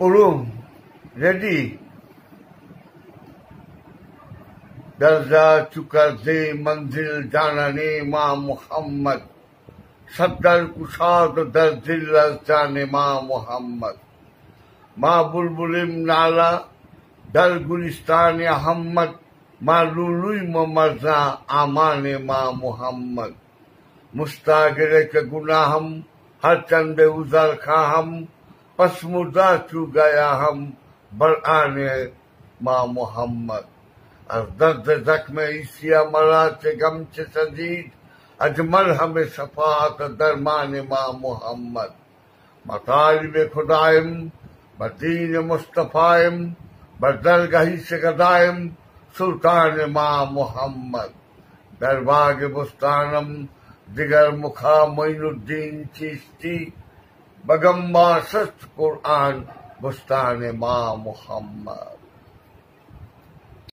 ulum jadi darza chukar se manzil janane ma Muhammad sabdal kushad darzil jane ma Muhammad ma bulbulim nala dal gulistane Muhammad ma lului mamarza amane ma Muhammad mustagire ke gunaham har chand be uzar khaham pas murda chu gaya ham barane ma Muhammad az dard zakme isya marat gam che sadid ajmal hame safaat darmane ma Muhammad matalib khudaim badin mustafaim badal gahi se gadaim sultan ma Muhammad darbag bustanam digar mukha Muinuddin Chishti bagamba sast Quran bustane ma Muhammad.